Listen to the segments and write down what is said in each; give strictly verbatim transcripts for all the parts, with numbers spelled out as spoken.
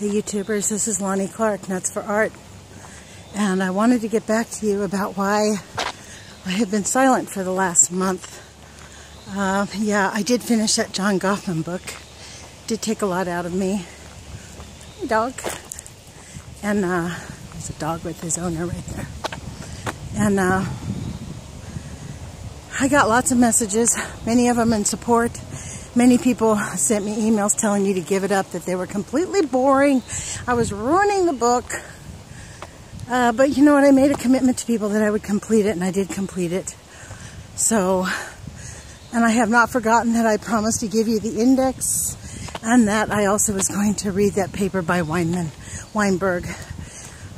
Hey YouTubers, this is Lonnie Clark, Nuts for Art, and I wanted to get back to you about why I have been silent for the last month. Uh, yeah, I did finish that John Goffman book. It did take a lot out of me. Hey dog. And uh, there's a dog with his owner right there. And uh, I got lots of messages, many of them in support. Many people sent me emails telling you to give it up, that they were completely boring. I was ruining the book. Uh, but you know what? I made a commitment to people that I would complete it, and I did complete it. So, and I have not forgotten that I promised to give you the index, and that I also was going to read that paper by Weinman, Weinberg.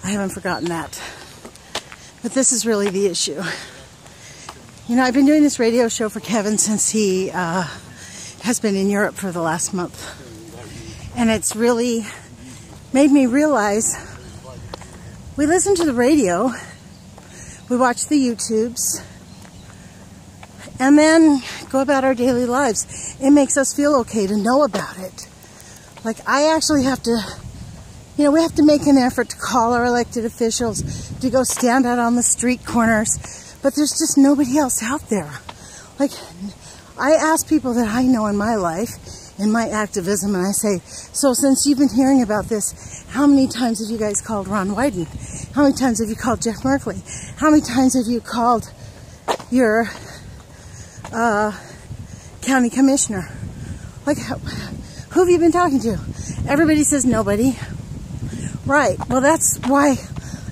I haven't forgotten that. But this is really the issue. You know, I've been doing this radio show for Kevin since he... Uh, has been in Europe for the last month. And it's really made me realize we listen to the radio, we watch the YouTubes, and then go about our daily lives. It makes us feel okay to know about it. Like, I actually have to, you know, we have to make an effort to call our elected officials, to go stand out on the street corners, but there's just nobody else out there. Like, I ask people that I know in my life, in my activism, and I say, so since you've been hearing about this, how many times have you guys called Ron Wyden? How many times have you called Jeff Merkley? How many times have you called your uh, county commissioner? Like, who have you been talking to? Everybody says nobody. Right. Well, that's why,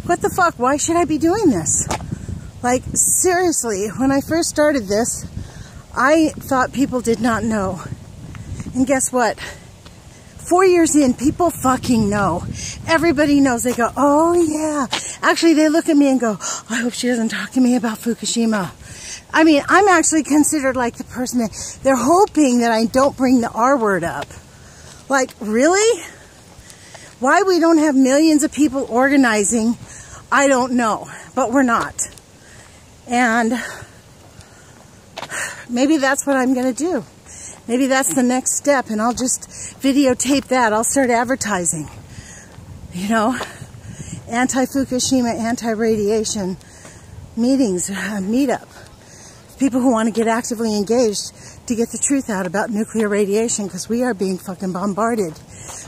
what the fuck, why should I be doing this? Like, seriously, when I first started this, I thought people did not know. And guess what? Four years in, people fucking know. Everybody knows. They go, oh yeah. Actually, they look at me and go, oh, I hope she doesn't talk to me about Fukushima. I mean, I'm actually considered like the person that they're hoping that I don't bring the R word up. Like, really? Why we don't have millions of people organizing, I don't know. But we're not. And... maybe that's what I'm going to do. Maybe that's the next step, and I'll just videotape that. I'll start advertising. You know, anti-Fukushima, anti-radiation meetings, uh, meetup. People who want to get actively engaged to get the truth out about nuclear radiation, because we are being fucking bombarded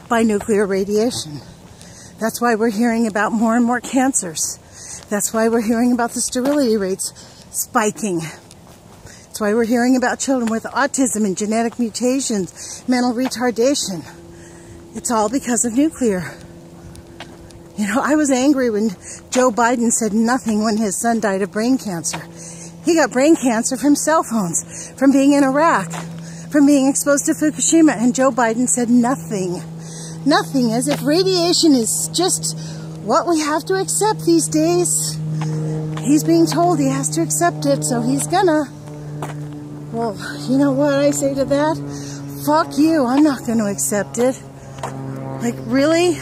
by nuclear radiation. That's why we're hearing about more and more cancers. That's why we're hearing about the sterility rates spiking. That's why we're hearing about children with autism and genetic mutations, mental retardation. It's all because of nuclear. You know, I was angry when Joe Biden said nothing when his son died of brain cancer. He got brain cancer from cell phones, from being in Iraq, from being exposed to Fukushima, and Joe Biden said nothing. Nothing, as if radiation is just what we have to accept these days. He's being told he has to accept it, so he's gonna... Well, you know what I say to that? Fuck you, I'm not going to accept it. Like, really?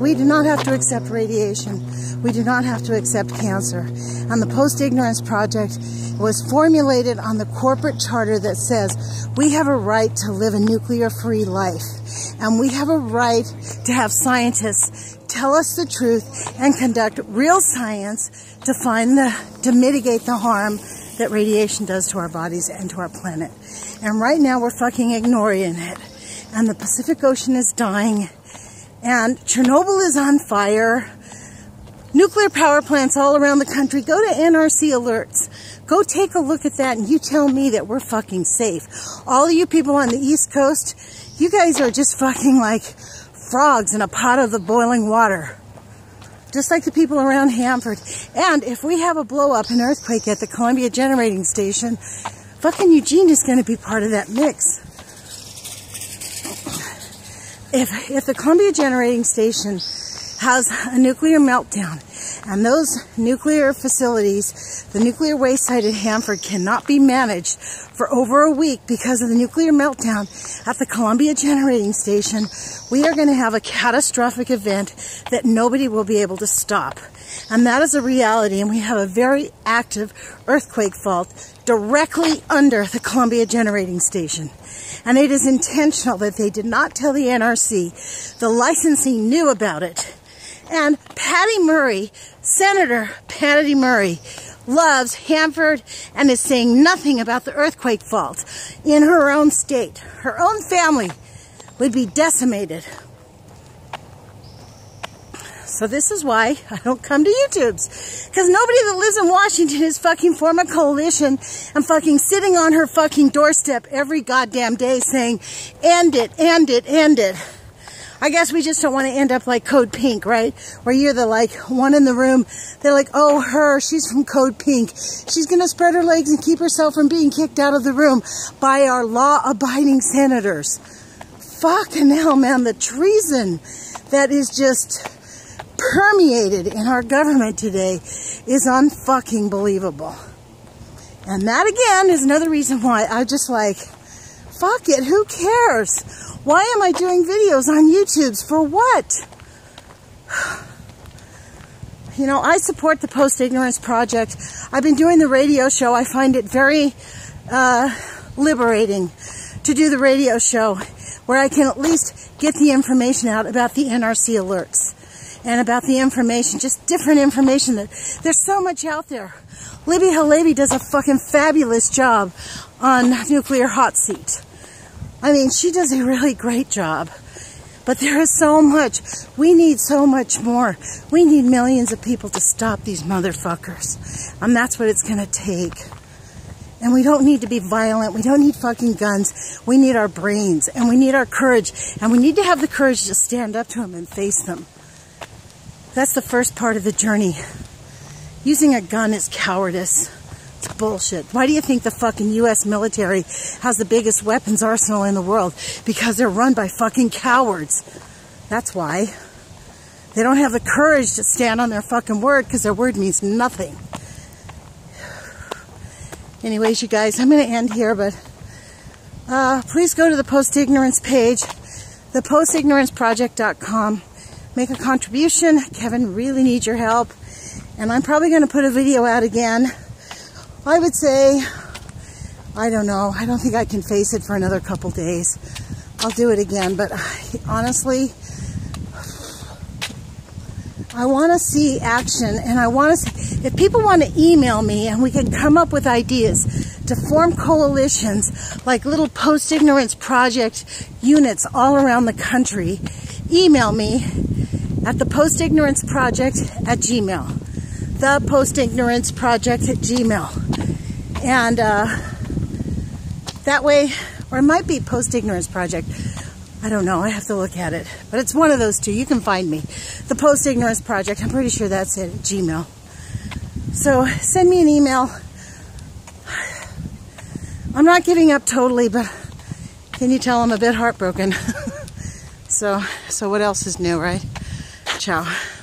We do not have to accept radiation. We do not have to accept cancer. And the Post Ignorance Project was formulated on the corporate charter that says we have a right to live a nuclear-free life. And we have a right to have scientists tell us the truth and conduct real science to find the, to mitigate the harm that radiation does to our bodies and to our planet. And right now we're fucking ignoring it. And the Pacific Ocean is dying. And Chernobyl is on fire. Nuclear power plants all around the country. Go to N R C alerts. Go take a look at that, and you tell me that we're fucking safe. All of you people on the East Coast, you guys are just fucking like frogs in a pot of the boiling water. Just like the people around Hanford. And if we have a blow-up, an earthquake at the Columbia Generating Station, fucking Eugene is going to be part of that mix. If, if the Columbia Generating Station has a nuclear meltdown, and those nuclear facilities, the nuclear waste site at Hanford, cannot be managed for over a week because of the nuclear meltdown at the Columbia Generating Station, we are going to have a catastrophic event that nobody will be able to stop. And that is a reality. And we have a very active earthquake fault directly under the Columbia Generating Station. And it is intentional that they did not tell the N R C. The licensee knew about it. And Patty Murray, Senator Patty Murray, loves Hanford and is saying nothing about the earthquake fault in her own state. Her own family would be decimated. So this is why I don't come to YouTubes. Because nobody that lives in Washington is fucking form a coalition and fucking sitting on her fucking doorstep every goddamn day saying, end it, end it, end it. I guess we just don't want to end up like Code Pink, right? Where you're the, like, one in the room. They're like, oh, her, she's from Code Pink. She's going to spread her legs and keep herself from being kicked out of the room by our law-abiding senators. Fucking hell, man, the treason that is just permeated in our government today is unfucking believable. And that, again, is another reason why I just, like, fuck it, who cares? Why am I doing videos on YouTube's? For what? You know, I support the Post Ignorance Project. I've been doing the radio show. I find it very uh, liberating to do the radio show where I can at least get the information out about the N R C alerts and about the information, just different information. That there's so much out there. Libbe Halaby does a fucking fabulous job on Nuclear Hot Seat. I mean, she does a really great job. But there is so much. We need so much more. We need millions of people to stop these motherfuckers. And that's what it's going to take. And we don't need to be violent. We don't need fucking guns. We need our brains. And we need our courage. And we need to have the courage to stand up to them and face them. That's the first part of the journey. Using a gun is cowardice. It's bullshit. Why do you think the fucking U S military has the biggest weapons arsenal in the world? Because they're run by fucking cowards. That's why. They don't have the courage to stand on their fucking word because their word means nothing. Anyways, you guys, I'm going to end here, but uh, please go to the Post Ignorance page, the post ignorance project dot com. Make a contribution. Kevin really needs your help. And I'm probably going to put a video out again. I would say, I don't know, I don't think I can face it for another couple days. I'll do it again, but honestly, I want to see action, and I want to see, if people want to email me and we can come up with ideas to form coalitions like little Post-Ignorance Project units all around the country, email me at the post ignorance project at gmail dot com. The Post Ignorance Project at Gmail. And uh, that way, or it might be Post Ignorance Project. I don't know. I have to look at it. But it's one of those two. You can find me. The Post Ignorance Project. I'm pretty sure that's it at Gmail. So send me an email. I'm not giving up totally, but can you tell I'm a bit heartbroken? so, so what else is new, right? Ciao.